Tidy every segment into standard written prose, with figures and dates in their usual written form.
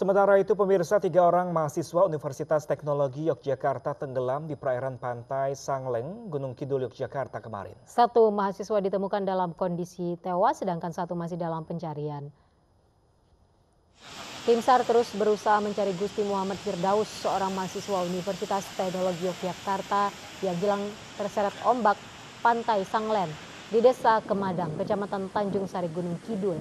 Sementara itu, pemirsa, 3 orang mahasiswa Universitas Teknologi Yogyakarta tenggelam di perairan pantai Sanglen, Gunung Kidul, Yogyakarta kemarin. 1 mahasiswa ditemukan dalam kondisi tewas, sedangkan 1 masih dalam pencarian. Tim SAR terus berusaha mencari Gusti Muhammad Firdaus, seorang mahasiswa Universitas Teknologi Yogyakarta yang hilang terseret ombak pantai Sanglen di desa Kemadang, kecamatan Tanjung Sari, Gunung Kidul.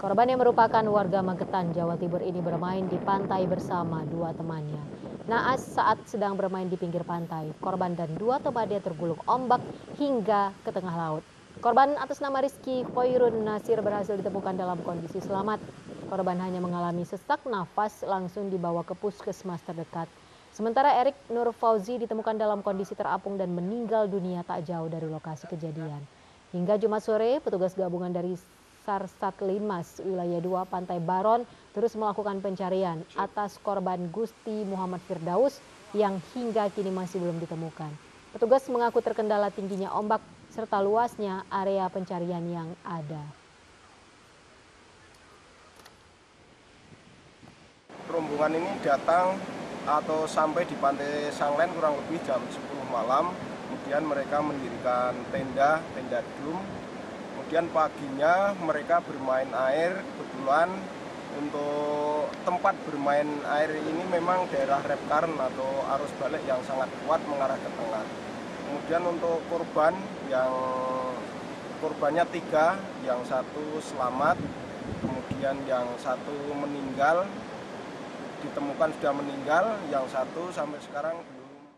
Korban yang merupakan warga Magetan, Jawa Timur ini bermain di pantai bersama 2 temannya. Naas saat sedang bermain di pinggir pantai, korban dan 2 temannya tergulung ombak hingga ke tengah laut. Korban atas nama Rizky, Khoirun Nasir berhasil ditemukan dalam kondisi selamat. Korban hanya mengalami sesak nafas, langsung dibawa ke puskesmas terdekat. Sementara Erik Nur Fauzi ditemukan dalam kondisi terapung dan meninggal dunia tak jauh dari lokasi kejadian. Hingga Jumat sore, petugas gabungan dari SAR Satlimas wilayah 2 Pantai Baron terus melakukan pencarian atas korban Gusti Muhammad Firdaus yang hingga kini masih belum ditemukan. Petugas mengaku terkendala tingginya ombak serta luasnya area pencarian yang ada. Rombongan ini datang atau sampai di Pantai Sanglen kurang lebih jam 10 malam. Kemudian mereka mendirikan tenda drum. Kemudian paginya mereka bermain air, kebetulan untuk tempat bermain air ini memang daerah rep current atau arus balik yang sangat kuat mengarah ke tengah. Kemudian untuk korban, yang korbannya 3, yang 1 selamat, kemudian yang 1 meninggal, ditemukan sudah meninggal, yang 1 sampai sekarang belum.